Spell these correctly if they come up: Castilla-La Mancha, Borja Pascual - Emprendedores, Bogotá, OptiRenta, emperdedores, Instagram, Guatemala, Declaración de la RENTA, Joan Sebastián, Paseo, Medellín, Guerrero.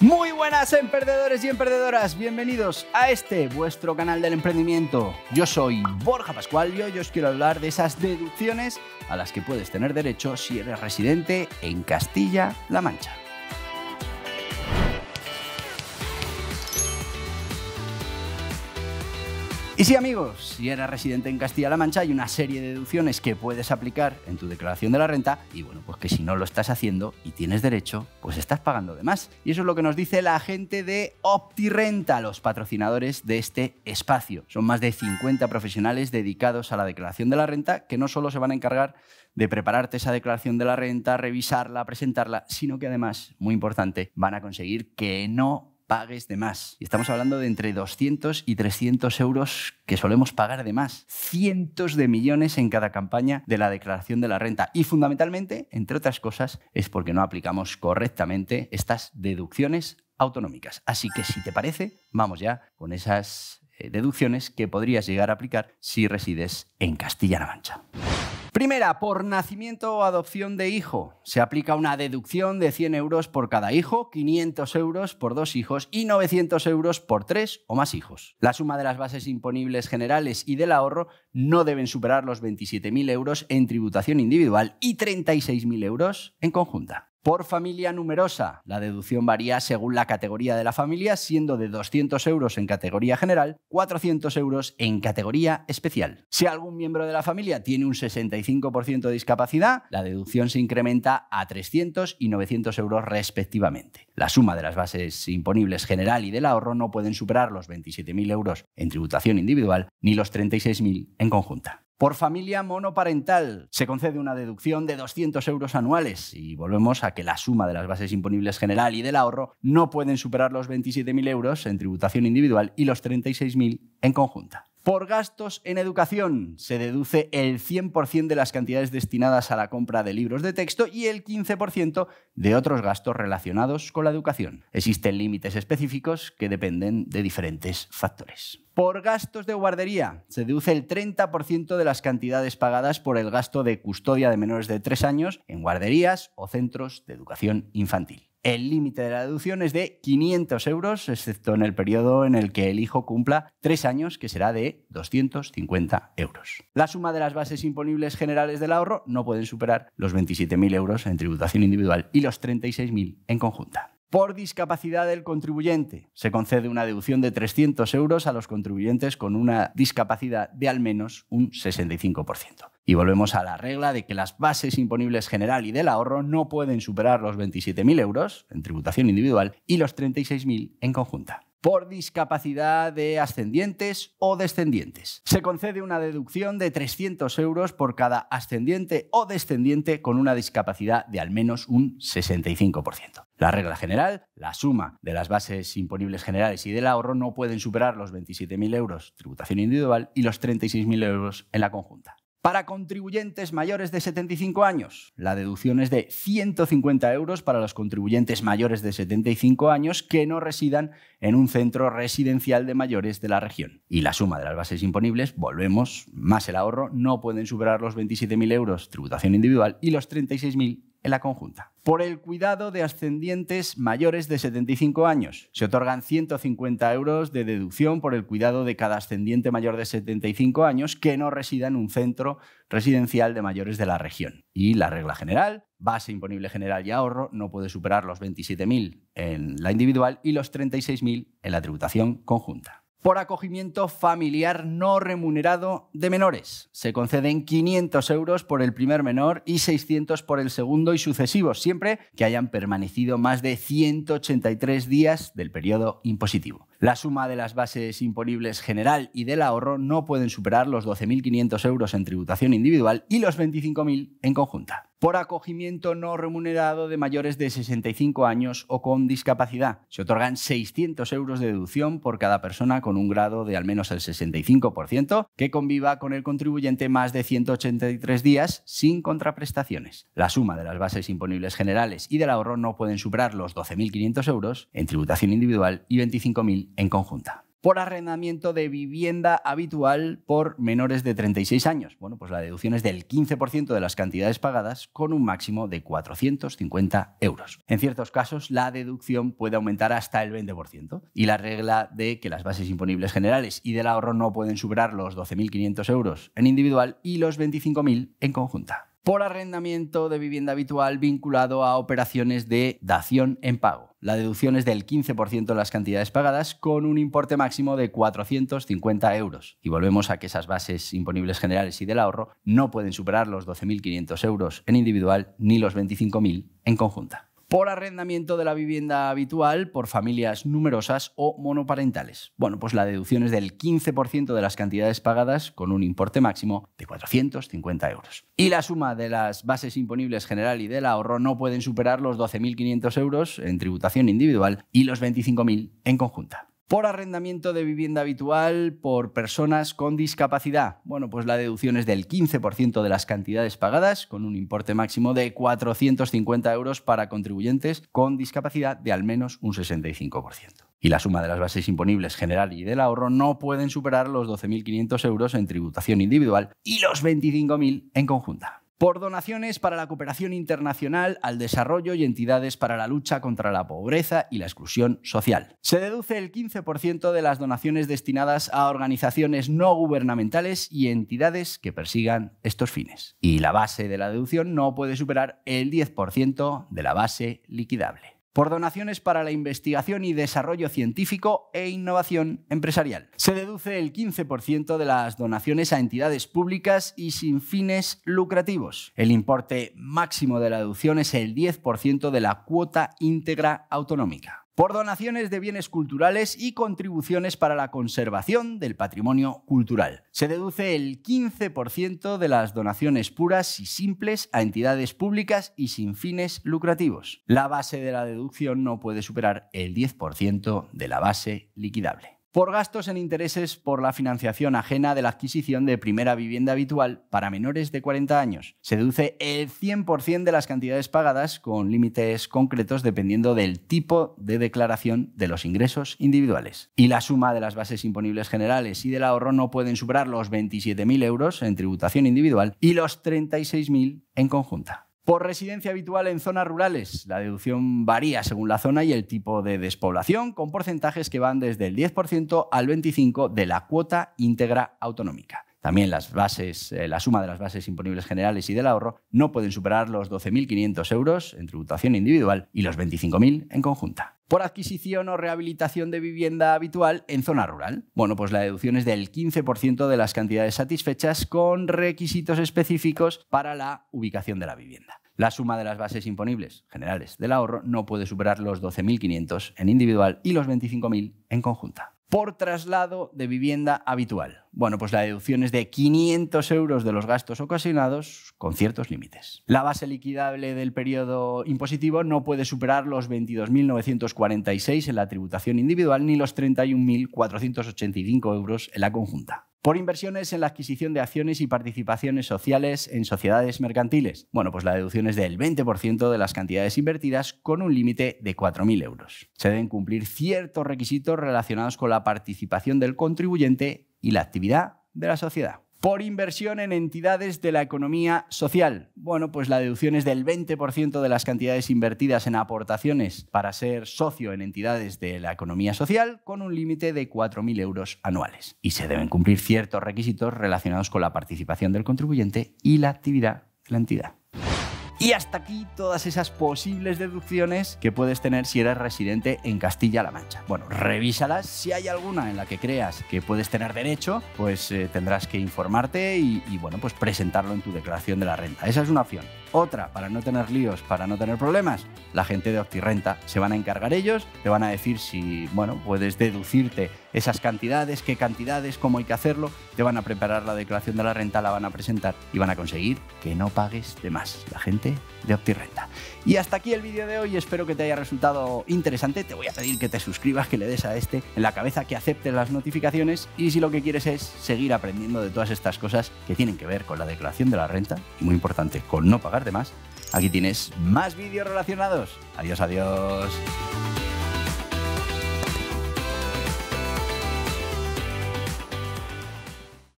Muy buenas emprendedores y emprendedoras, bienvenidos a este vuestro canal del emprendimiento. Yo soy Borja Pascual y hoy os quiero hablar de esas deducciones a las que puedes tener derecho si eres residente en Castilla-La Mancha. Y sí, amigos, si eres residente en Castilla-La Mancha hay una serie de deducciones que puedes aplicar en tu declaración de la renta y bueno, pues que si no lo estás haciendo y tienes derecho, pues estás pagando de más. Y eso es lo que nos dice la gente de OptiRenta, los patrocinadores de este espacio. Son más de 50 profesionales dedicados a la declaración de la renta que no solo se van a encargar de prepararte esa declaración de la renta, revisarla, presentarla, sino que además, muy importante, van a conseguir que no pagues de más. Y estamos hablando de entre 200 y 300 euros que solemos pagar de más. Cientos de millones en cada campaña de la declaración de la renta. Y fundamentalmente, entre otras cosas, es porque no aplicamos correctamente estas deducciones autonómicas. Así que, si te parece, vamos ya con esas deducciones que podrías llegar a aplicar si resides en Castilla-La Mancha. Primera, por nacimiento o adopción de hijo. Se aplica una deducción de 100 euros por cada hijo, 500 euros por 2 hijos y 900 euros por 3 o más hijos. La suma de las bases imponibles generales y del ahorro no deben superar los 27.000 euros en tributación individual y 36.000 euros en conjunta. Por familia numerosa, la deducción varía según la categoría de la familia, siendo de 200 euros en categoría general, 400 euros en categoría especial. Si algún miembro de la familia tiene un 65% de discapacidad, la deducción se incrementa a 300 y 900 euros respectivamente. La suma de las bases imponibles general y del ahorro no pueden superar los 27.000 euros en tributación individual ni los 36.000 en conjunta. Por familia monoparental se concede una deducción de 200 euros anuales y volvemos a que la suma de las bases imponibles general y del ahorro no pueden superar los 27.000 euros en tributación individual y los 36.000 en conjunta. Por gastos en educación se deduce el 100% de las cantidades destinadas a la compra de libros de texto y el 15% de otros gastos relacionados con la educación. Existen límites específicos que dependen de diferentes factores. Por gastos de guardería se deduce el 30% de las cantidades pagadas por el gasto de custodia de menores de 3 años en guarderías o centros de educación infantil. El límite de la deducción es de 500 euros, excepto en el periodo en el que el hijo cumpla 3 años, que será de 250 euros. La suma de las bases imponibles generales del ahorro no pueden superar los 27.000 euros en tributación individual y los 36.000 en conjunta. Por discapacidad del contribuyente, se concede una deducción de 300 euros a los contribuyentes con una discapacidad de al menos un 65%. Y volvemos a la regla de que las bases imponibles general y del ahorro no pueden superar los 27.000 euros en tributación individual y los 36.000 en conjunta. Por discapacidad de ascendientes o descendientes, se concede una deducción de 300 euros por cada ascendiente o descendiente con una discapacidad de al menos un 65%. La regla general, la suma de las bases imponibles generales y del ahorro no pueden superar los 27.000 euros tributación individual y los 36.000 euros en la conjunta. Para contribuyentes mayores de 75 años, la deducción es de 150 euros para los contribuyentes mayores de 75 años que no residan en un centro residencial de mayores de la región. Y la suma de las bases imponibles, volvemos, más el ahorro, no pueden superar los 27.000 euros tributación individual y los 36.000 en la conjunta. Por el cuidado de ascendientes mayores de 75 años, se otorgan 150 euros de deducción por el cuidado de cada ascendiente mayor de 75 años que no resida en un centro residencial de mayores de la región. Y la regla general, base imponible general y ahorro, no puede superar los 27.000 en la individual y los 36.000 en la tributación conjunta. Por acogimiento familiar no remunerado de menores, se conceden 500 euros por el primer menor y 600 por el segundo y sucesivos, siempre que hayan permanecido más de 183 días del periodo impositivo. La suma de las bases imponibles general y del ahorro no pueden superar los 12.500 euros en tributación individual y los 25.000 en conjunta. Por acogimiento no remunerado de mayores de 65 años o con discapacidad, se otorgan 600 euros de deducción por cada persona con un grado de al menos el 65% que conviva con el contribuyente más de 183 días sin contraprestaciones. La suma de las bases imponibles generales y del ahorro no pueden superar los 12.500 euros en tributación individual y 25.000 en conjunta. por arrendamiento de vivienda habitual por menores de 36 años. Bueno, pues la deducción es del 15% de las cantidades pagadas con un máximo de 450 euros. En ciertos casos, la deducción puede aumentar hasta el 20%. Y la regla de que las bases imponibles generales y del ahorro no pueden superar los 12.500 euros en individual y los 25.000 en conjunta. Por arrendamiento de vivienda habitual vinculado a operaciones de dación en pago. La deducción es del 15% de las cantidades pagadas con un importe máximo de 450 euros. Y volvemos a que esas bases imponibles generales y del ahorro no pueden superar los 12.500 euros en individual ni los 25.000 en conjunta. Por arrendamiento de la vivienda habitual por familias numerosas o monoparentales. Bueno, pues la deducción es del 15% de las cantidades pagadas con un importe máximo de 450 euros. Y la suma de las bases imponibles general y del ahorro no pueden superar los 12.500 euros en tributación individual y los 25.000 en conjunta. Por arrendamiento de vivienda habitual por personas con discapacidad. Bueno, pues la deducción es del 15% de las cantidades pagadas con un importe máximo de 450 euros para contribuyentes con discapacidad de al menos un 65%. Y la suma de las bases imponibles general y del ahorro no pueden superar los 12.500 euros en tributación individual y los 25.000 en conjunta. Por donaciones para la cooperación internacional al desarrollo y entidades para la lucha contra la pobreza y la exclusión social. Se deduce el 15% de las donaciones destinadas a organizaciones no gubernamentales y entidades que persigan estos fines. Y la base de la deducción no puede superar el 10% de la base liquidable. Por donaciones para la investigación y desarrollo científico e innovación empresarial. Se deduce el 15% de las donaciones a entidades públicas y sin fines lucrativos. El importe máximo de la deducción es el 10% de la cuota íntegra autonómica. Por donaciones de bienes culturales y contribuciones para la conservación del patrimonio cultural. Se deduce el 15% de las donaciones puras y simples a entidades públicas y sin fines lucrativos. La base de la deducción no puede superar el 10% de la base liquidable. Por gastos en intereses por la financiación ajena de la adquisición de primera vivienda habitual para menores de 40 años. Se deduce el 100% de las cantidades pagadas con límites concretos dependiendo del tipo de declaración de los ingresos individuales. Y la suma de las bases imponibles generales y del ahorro no pueden superar los 27.000 euros en tributación individual y los 36.000 en conjunta. Por residencia habitual en zonas rurales, la deducción varía según la zona y el tipo de despoblación, con porcentajes que van desde el 10% al 25% de la cuota íntegra autonómica. También la suma de las bases imponibles generales y del ahorro no pueden superar los 12.500 euros en tributación individual y los 25.000 en conjunta. Por adquisición o rehabilitación de vivienda habitual en zona rural. Bueno, pues la deducción es del 15% de las cantidades satisfechas con requisitos específicos para la ubicación de la vivienda. La suma de las bases imponibles generales del ahorro no puede superar los 12.500 en individual y los 25.000 en conjunta. Por traslado de vivienda habitual. Bueno, pues la deducción es de 500 euros de los gastos ocasionados con ciertos límites. La base liquidable del periodo impositivo no puede superar los 22.946 en la tributación individual ni los 31.485 euros en la conjunta. Por inversiones en la adquisición de acciones y participaciones sociales en sociedades mercantiles. Bueno, pues la deducción es del 20% de las cantidades invertidas con un límite de 4.000 euros. Se deben cumplir ciertos requisitos relacionados con la participación del contribuyente y la actividad de la sociedad. Por inversión en entidades de la economía social. Bueno, pues la deducción es del 20% de las cantidades invertidas en aportaciones para ser socio en entidades de la economía social con un límite de 4.000 euros anuales. Y se deben cumplir ciertos requisitos relacionados con la participación del contribuyente y la actividad de la entidad. Y hasta aquí todas esas posibles deducciones que puedes tener si eres residente en Castilla-La Mancha. Bueno, revísalas. Si hay alguna en la que creas que puedes tener derecho, pues tendrás que informarte y bueno, pues presentarlo en tu declaración de la renta. Esa es una opción. Otra, para no tener líos, para no tener problemas, la gente de OptiRenta se van a encargar ellos, te van a decir si, bueno, puedes deducirte esas cantidades, qué cantidades, cómo hay que hacerlo, te van a preparar la declaración de la renta, la van a presentar y van a conseguir que no pagues de más. La gente de OptiRenta. Y hasta aquí el vídeo de hoy, espero que te haya resultado interesante, te voy a pedir que te suscribas, que le des a este en la cabeza, que aceptes las notificaciones y si lo que quieres es seguir aprendiendo de todas estas cosas que tienen que ver con la declaración de la renta, y muy importante, con no pagar de más, aquí tienes más vídeos relacionados. Adiós, adiós.